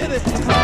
get it.